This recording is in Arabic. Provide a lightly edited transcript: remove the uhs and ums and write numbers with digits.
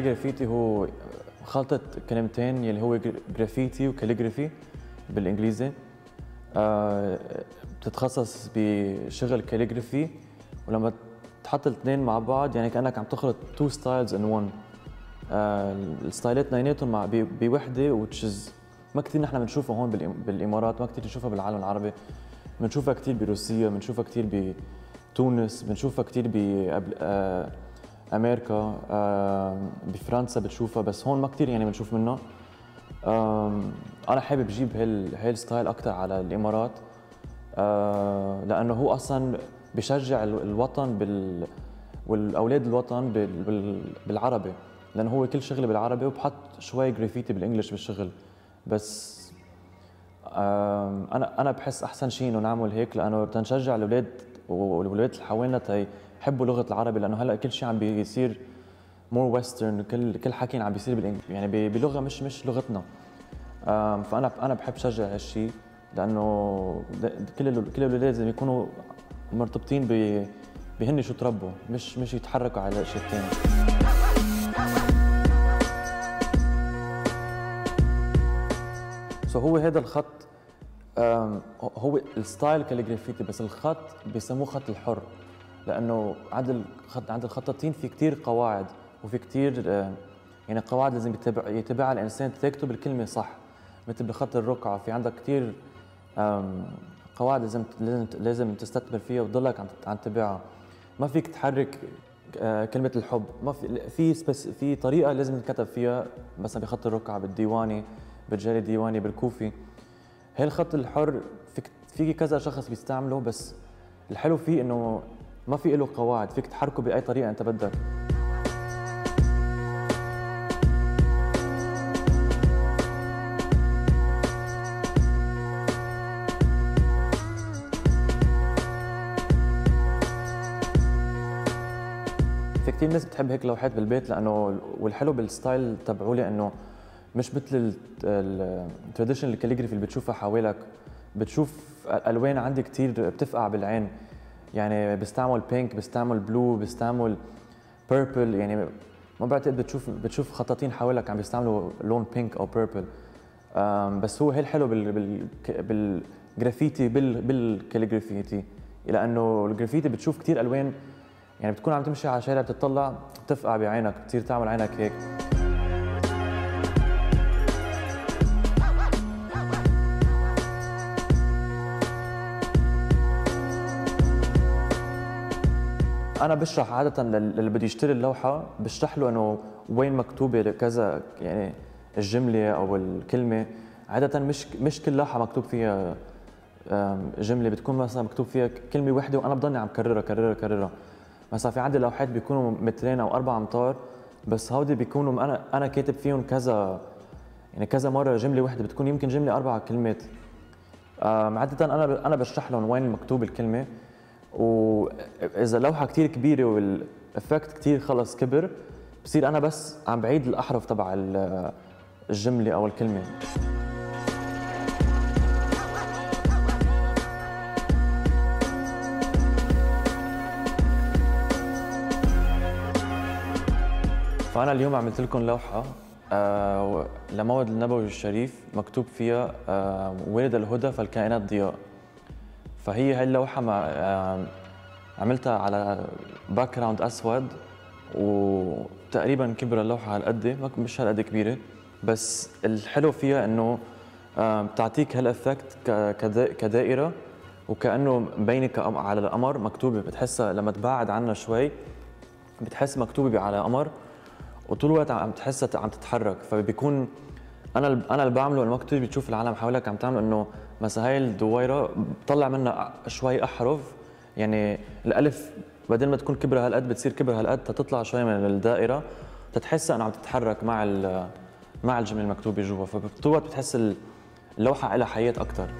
الكاليغرافيتي هو خلطة كلمتين يلي هو جرافيتي وكاليغرافي بالإنجليزي. بتتخصص بشغل كاليغرافي، ولما تحط الاثنين مع بعض يعني كأنك عم تخلط تو ستايلز ان ون. الستايلات اثنيناتهم مع بوحده، وتشز ما كثير نحن بنشوفها هون بالامارات، ما كثير بنشوفها بالعالم العربي. بنشوفها كثير بروسيا، بنشوفها كثير بتونس، بنشوفها كثير بامريكا، بفرنسا بتشوفها، بس هون ما كثير يعني بنشوف منها. انا حابب اجيب هالستايل اكثر على الامارات، لانه هو اصلا بشجع الوطن والاولاد الوطن بالعربي، لانه هو كل شغله بالعربي، وبحط شوي جرافيتي بالانجلش بالشغل. بس انا بحس احسن شيء انه نعمل هيك، لانه تنشجع الاولاد والولاد اللي حوالينا يحبوا لغه العربي، لانه هلا كل شيء عم بيصير مور ويسترن، كل حكي عم بيصير بالانجلش، يعني بلغه مش لغتنا. فانا بحب شجع هالشيء، لانه كل الاولاد لازم يكونوا مرتبطين بهن شو تربوا، مش يتحركوا على شيء ثاني. هو هذا الخط، هو الستايل كاليغرافيتي، بس الخط بيسموه خط الحر، لانه عند الخطاطين في كثير قواعد، وفي كثير يعني قواعد لازم يتبعها الانسان تكتب الكلمه صح. مثل بخط الرقعه في عندك كثير قواعد لازم تستثمر فيها وتضلك عم تتبعها. ما فيك تحرك كلمه الحب، ما في طريقه لازم تكتب فيها، مثلا بخط الرقعه، بالديواني، بالجري ديواني، بالكوفي. هالخط الحر في كذا شخص بيستعمله، بس الحلو فيه انه ما في له قواعد، فيك تحركه باي طريقه انت بدك. في كثير ناس بتحب هيك لوحات بالبيت، لانه والحلو بالستايل تبعولي انه مش مثل التراديشنال كاليغرافي اللي بتشوفها حواليك. بتشوف الوان عندي كثير بتفقع بالعين، يعني بستعمل بينك، بستعمل بلو، بستعمل بيربل، يعني ما بعتقد بتشوف خطاطين حواليك عم بيستعملوا لون بينك او بيربل. بس هو هالحلو بالجرافيتي بالكاليغرافيتي، لانه الجرافيتي بتشوف كثير الوان، يعني بتكون عم تمشي على شارع بتطلع بتفقع بعينك، بتصير تعمل عينك هيك. أنا بشرح عادة للي بده يشتري اللوحة، بشرح له إنه وين مكتوبة كذا، يعني الجملة أو الكلمة. عادة مش كل لوحة مكتوب فيها جملة، بتكون مثلا مكتوب فيها كلمة واحدة، وأنا بضلني عم كررها. مثلا في عندي لوحات بيكونوا مترين أو 4 أمتار، بس هودي بيكونوا أنا كاتب فيهم كذا، يعني كذا مرة جملة واحدة، بتكون يمكن جملة 4 كلمات. عادة أنا بشرح لهم وين مكتوب الكلمة، وإذا لوحة كتير كبيرة والإفكت كتير خلص كبر، بصير أنا بس عم بعيد الأحرف تبع الجملة أو الكلمة. فأنا اليوم عملت لكم لوحة لموعد النبوي الشريف، مكتوب فيها ولد الهدى فالكائنات ضياء. فهي هاي اللوحة عملتها على باك جراوند أسود، وتقريباً كبر اللوحة هالقد، مش هالقد كبيرة، بس الحلو فيها إنه بتعطيك هالإفكت كدائرة، وكأنه مبينة على القمر مكتوبة، بتحسها لما تبعد عنها شوي بتحس مكتوبة على قمر، وطول الوقت عم تحسها عم تتحرك. فبيكون أنا اللي بعمله المكتوب، بتشوف العالم حولك عم تعمله، إنه مثلا هاي الدويرة بطلع منها شوي أحرف، يعني الألف بدل ما تكون كبرها هالقد بتصير كبرها هالقد، تطلع شوي من الدائرة، تتحسها أنها عم تتحرك مع الجمل المكتوبة جوا. فبطول الوقت بتحس اللوحة لها حياة أكثر.